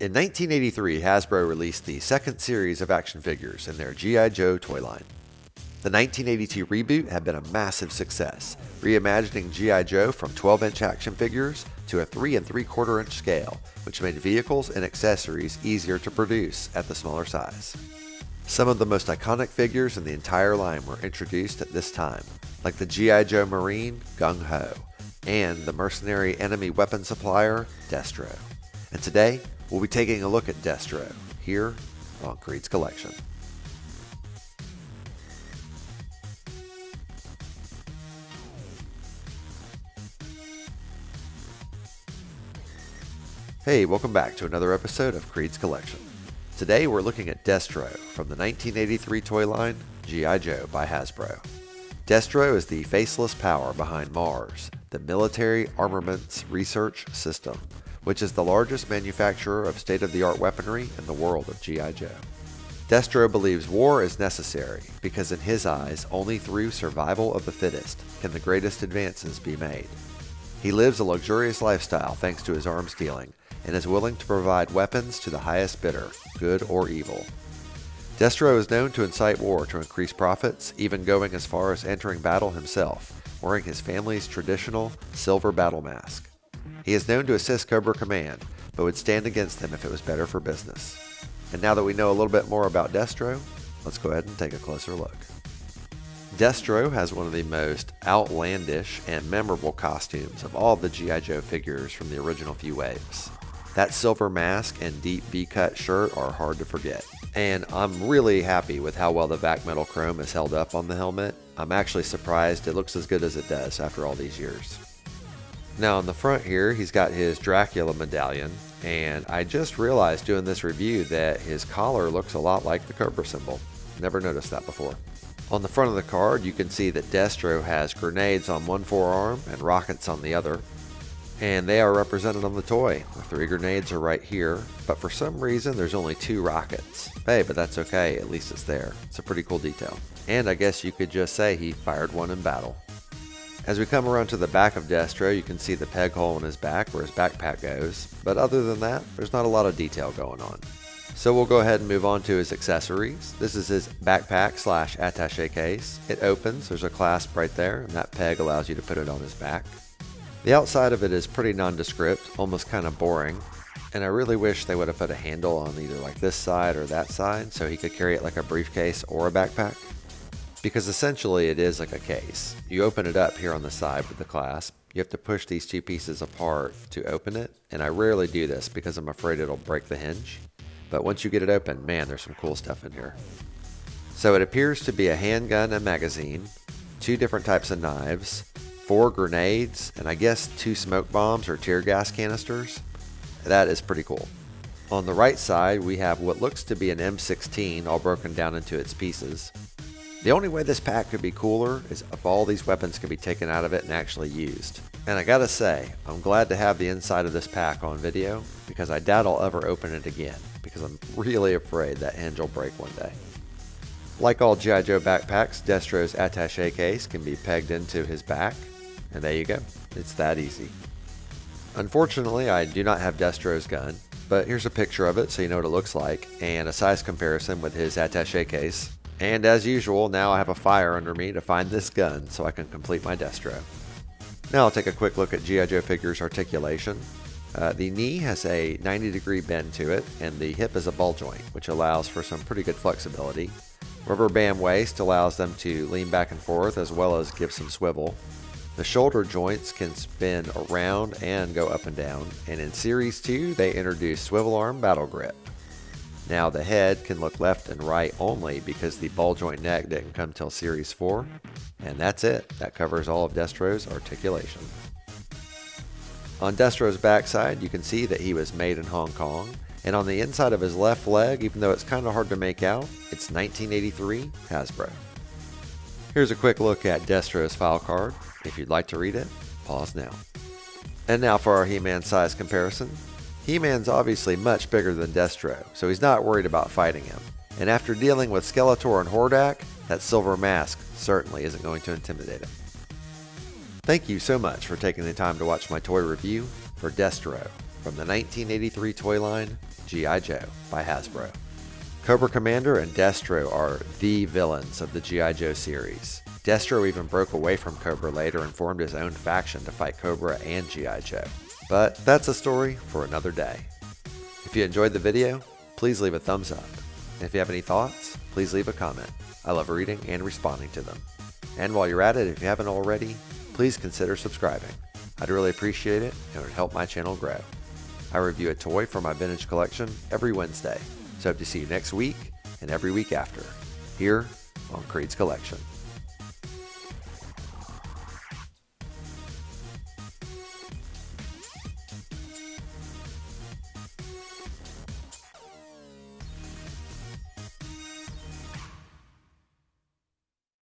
In 1983, Hasbro released the second series of action figures in their G.I. Joe toy line. The 1982 reboot had been a massive success, reimagining G.I. Joe from 12-inch action figures to a 3 3/4-inch scale, which made vehicles and accessories easier to produce at the smaller size. Some of the most iconic figures in the entire line were introduced at this time, like the G.I. Joe Marine, Gung Ho, and the mercenary enemy weapon supplier, Destro. And today, we'll be taking a look at Destro, here on Creed's Collection. Hey, welcome back to another episode of Creed's Collection. Today we're looking at Destro from the 1983 toy line G.I. Joe by Hasbro. Destro is the faceless power behind Mars, the Military Armaments Research System, which is the largest manufacturer of state-of-the-art weaponry in the world of G.I. Joe. Destro believes war is necessary because in his eyes, only through survival of the fittest can the greatest advances be made. He lives a luxurious lifestyle thanks to his arms dealing, and is willing to provide weapons to the highest bidder, good or evil. Destro is known to incite war to increase profits, even going as far as entering battle himself, wearing his family's traditional silver battle mask. He is known to assist Cobra Command, but would stand against them if it was better for business. And now that we know a little bit more about Destro, let's go ahead and take a closer look. Destro has one of the most outlandish and memorable costumes of all the G.I. Joe figures from the original few waves. That silver mask and deep V-cut shirt are hard to forget. And I'm really happy with how well the Vac Metal Chrome is held up on the helmet. I'm actually surprised it looks as good as it does after all these years. Now on the front here, he's got his Dracula medallion, and I just realized doing this review that his collar looks a lot like the Cobra symbol. Never noticed that before. On the front of the card, you can see that Destro has grenades on one forearm and rockets on the other. And they are represented on the toy. The 3 grenades are right here, but for some reason there's only 2 rockets. Hey, but that's okay, at least it's there. It's a pretty cool detail. And I guess you could just say he fired one in battle. As we come around to the back of Destro, you can see the peg hole in his back where his backpack goes, but other than that, there's not a lot of detail going on. So we'll go ahead and move on to his accessories. This is his backpack slash attaché case. It opens, there's a clasp right there, and that peg allows you to put it on his back. The outside of it is pretty nondescript, almost kind of boring, and I really wish they would have put a handle on either like this side or that side so he could carry it like a briefcase or a backpack, because essentially it is like a case. You open it up here on the side with the clasp, you have to push these 2 pieces apart to open it, and I rarely do this because I'm afraid it'll break the hinge, but once you get it open, man, there's some cool stuff in here. So it appears to be a handgun and magazine, 2 different types of knives, 4 grenades, and I guess 2 smoke bombs or tear gas canisters. That is pretty cool. On the right side, we have what looks to be an M16 all broken down into its pieces. The only way this pack could be cooler is if all these weapons could be taken out of it and actually used. And I gotta say, I'm glad to have the inside of this pack on video because I doubt I'll ever open it again because I'm really afraid that hinge will break one day. Like all G.I. Joe backpacks, Destro's attaché case can be pegged into his back. And there you go, it's that easy. Unfortunately, I do not have Destro's gun, but here's a picture of it so you know what it looks like, and a size comparison with his attaché case. And as usual, now I have a fire under me to find this gun so I can complete my Destro. Now I'll take a quick look at G.I. Joe figure's articulation. The knee has a 90-degree bend to it, and the hip is a ball joint, which allows for some pretty good flexibility. Rubber band waist allows them to lean back and forth as well as give some swivel. The shoulder joints can spin around and go up and down, and in Series 2 they introduced Swivel Arm Battle Grip. Now the head can look left and right only because the ball joint neck didn't come till Series 4, and that's it. That covers all of Destro's articulation. On Destro's backside you can see that he was made in Hong Kong, and on the inside of his left leg, even though it's kind of hard to make out, it's 1983 Hasbro. Here's a quick look at Destro's file card. If you'd like to read it, pause now. And now for our He-Man size comparison. He-Man's obviously much bigger than Destro, so he's not worried about fighting him. And after dealing with Skeletor and Hordak, that silver mask certainly isn't going to intimidate him. Thank you so much for taking the time to watch my toy review for Destro from the 1983 toy line G.I. Joe by Hasbro. Cobra Commander and Destro are the villains of the G.I. Joe series. Destro even broke away from Cobra later and formed his own faction to fight Cobra and G.I. Joe. But that's a story for another day. If you enjoyed the video, please leave a thumbs up. And if you have any thoughts, please leave a comment. I love reading and responding to them. And while you're at it, if you haven't already, please consider subscribing. I'd really appreciate it, and it would help my channel grow. I review a toy for my vintage collection every Wednesday, so hope to see you next week and every week after, here on Creed's Collection.